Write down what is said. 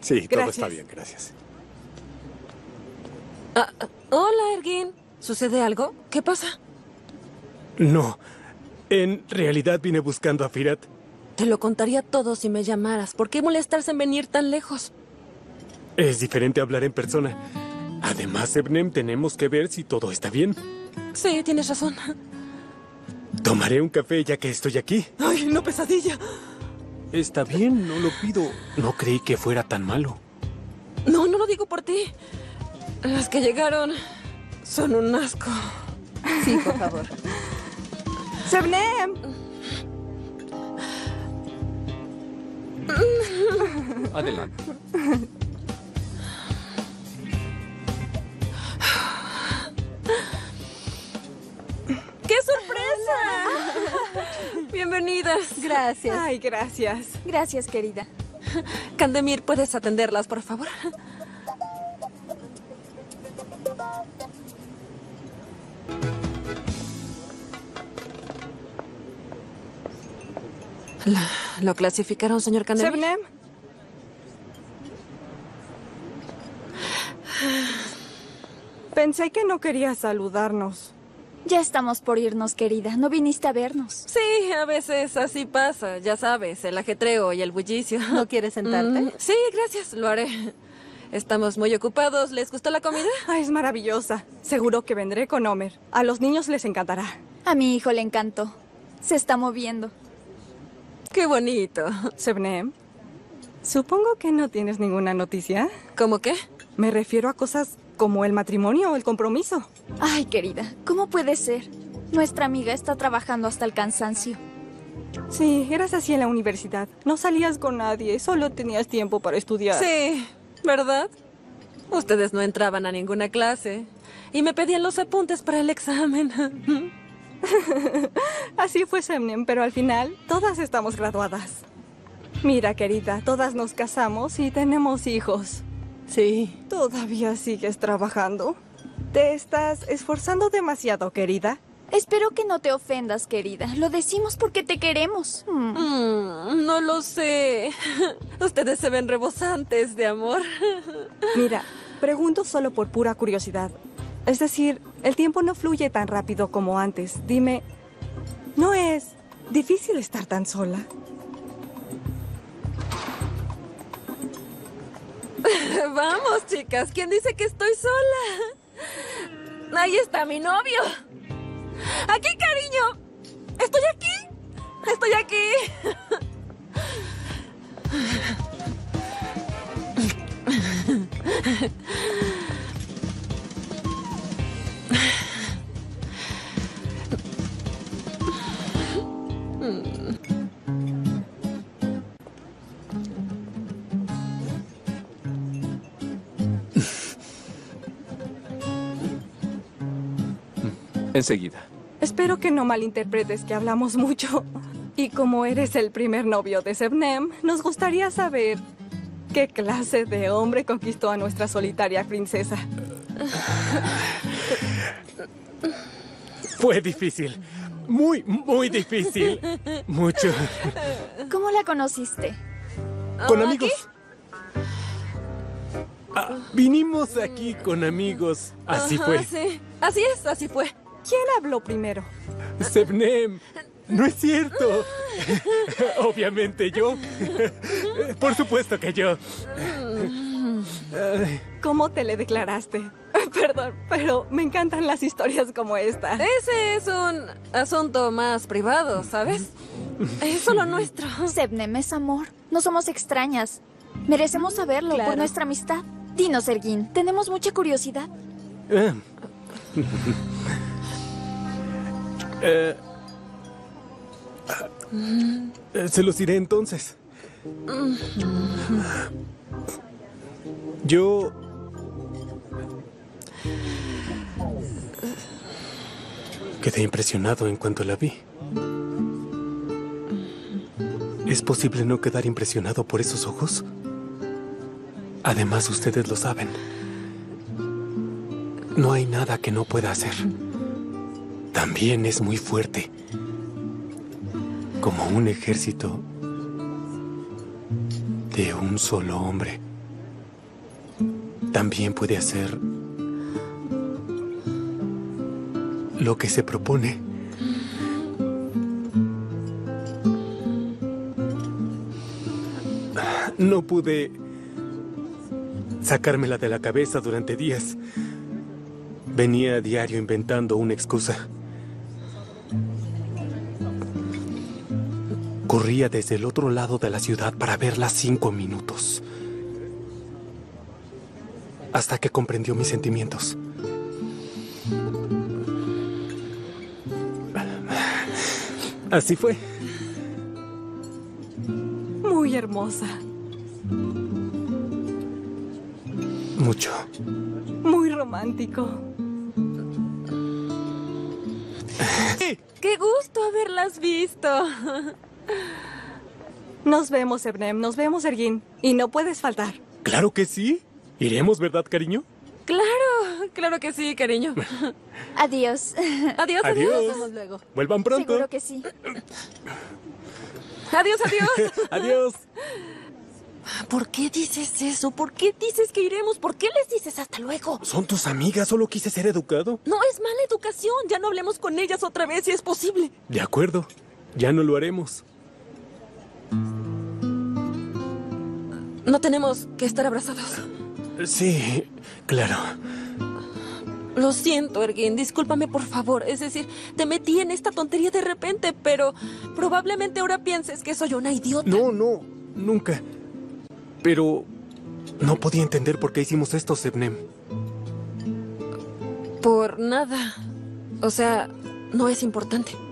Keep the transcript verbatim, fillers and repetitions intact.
Sí, gracias. Todo está bien, gracias. Ah, hola, Ergin. ¿Sucede algo? ¿Qué pasa? No. En realidad vine buscando a Firat. Te lo contaría todo si me llamaras. ¿Por qué molestarse en venir tan lejos? Es diferente hablar en persona. Además, Ebnem, tenemos que ver si todo está bien. Sí, tienes razón. Tomaré un café ya que estoy aquí. ¡Ay, no, pesadilla! Está bien, no lo pido. No creí que fuera tan malo. No, no lo digo por ti. Las que llegaron son un asco. Sí, por favor. ¡Sebnem! Adelante. ¡Qué sorpresa! Bienvenidas. Gracias. Ay, gracias. Gracias, querida. Candemir, ¿puedes atenderlas, por favor? La, ¿Lo clasificaron, señor Candemir? Sebnem. Pensé que no quería saludarnos. Ya estamos por irnos, querida. ¿No viniste a vernos? Sí, a veces así pasa. Ya sabes, el ajetreo y el bullicio. ¿No quieres sentarte? Mm, sí, gracias. Lo haré. Estamos muy ocupados. ¿Les gustó la comida? Ay, es maravillosa. Seguro que vendré con Ömer. A los niños les encantará. A mi hijo le encantó. Se está moviendo. ¡Qué bonito! Sebnem, supongo que no tienes ninguna noticia. ¿Cómo qué? Me refiero a cosas como el matrimonio o el compromiso. Ay, querida, ¿cómo puede ser? Nuestra amiga está trabajando hasta el cansancio. Sí, eras así en la universidad. No salías con nadie, solo tenías tiempo para estudiar. Sí, ¿verdad? Ustedes no entraban a ninguna clase y me pedían los apuntes para el examen. Así fue, Sebnem, pero al final todas estamos graduadas. Mira, querida, todas nos casamos y tenemos hijos. Sí. ¿Todavía sigues trabajando? Te estás esforzando demasiado, querida. Espero que no te ofendas, querida. Lo decimos porque te queremos. Mm. Mm, no lo sé. Ustedes se ven rebosantes de amor. Mira, pregunto solo por pura curiosidad. Es decir, el tiempo no fluye tan rápido como antes. Dime, ¿no es difícil estar tan sola? Vamos, chicas, ¿quién dice que estoy sola? Ahí está mi novio. ¡Aquí, cariño! ¡Estoy aquí! ¡Estoy aquí! Enseguida. Espero que no malinterpretes que hablamos mucho. Y como eres el primer novio de Sebnem, nos gustaría saber qué clase de hombre conquistó a nuestra solitaria princesa. Fue difícil. Muy, muy difícil. Mucho. ¿Cómo la conociste? Con amigos. Ah, vinimos aquí con amigos. Así Ajá, fue. Sí. Así es, así fue. ¿Quién habló primero? Sebnem. No es cierto. Obviamente yo. Por supuesto que yo. ¿Cómo te le declaraste? Perdón, pero me encantan las historias como esta. Ese es un asunto más privado, ¿sabes? Es solo nuestro. Sebnem es amor. No somos extrañas. Merecemos saberlo claro. Por nuestra amistad. Dinos, Ergin, tenemos mucha curiosidad. Eh. Eh, eh, se los diré entonces. Yo... quedé impresionado en cuanto la vi. ¿Es posible no quedar impresionado por esos ojos? Además, ustedes lo saben. No hay nada que no pueda hacer. También es muy fuerte. Como un ejército de un solo hombre. también puede hacer lo que se propone. No pude sacármela de la cabeza durante días. Venía a diario inventando una excusa. Corría desde el otro lado de la ciudad para verla cinco minutos. Hasta que comprendió mis sentimientos. Así fue. Muy hermosa. Mucho. Muy romántico. ¡Qué gusto haberlas visto! Nos vemos, Ebnem, nos vemos, Ergin. Y no puedes faltar. Claro que sí. Iremos, ¿verdad, cariño? Claro, claro que sí, cariño. Adiós. Adiós, adiós. Adiós. Nos vemos luego. Vuelvan pronto. Seguro que sí. Adiós, adiós. Adiós. ¿Por qué dices eso? ¿Por qué dices que iremos? ¿Por qué les dices hasta luego? Son tus amigas, solo quise ser educado. No, es mala educación. Ya no hablemos con ellas otra vez si es posible. De acuerdo. Ya no lo haremos. No tenemos que estar abrazados. Sí, claro. Lo siento, Ergin, discúlpame por favor. Es decir, te metí en esta tontería de repente, pero probablemente ahora pienses que soy una idiota. No, no, nunca. Pero no podía entender por qué hicimos esto, Sebnem. Por nada. O sea, no es importante.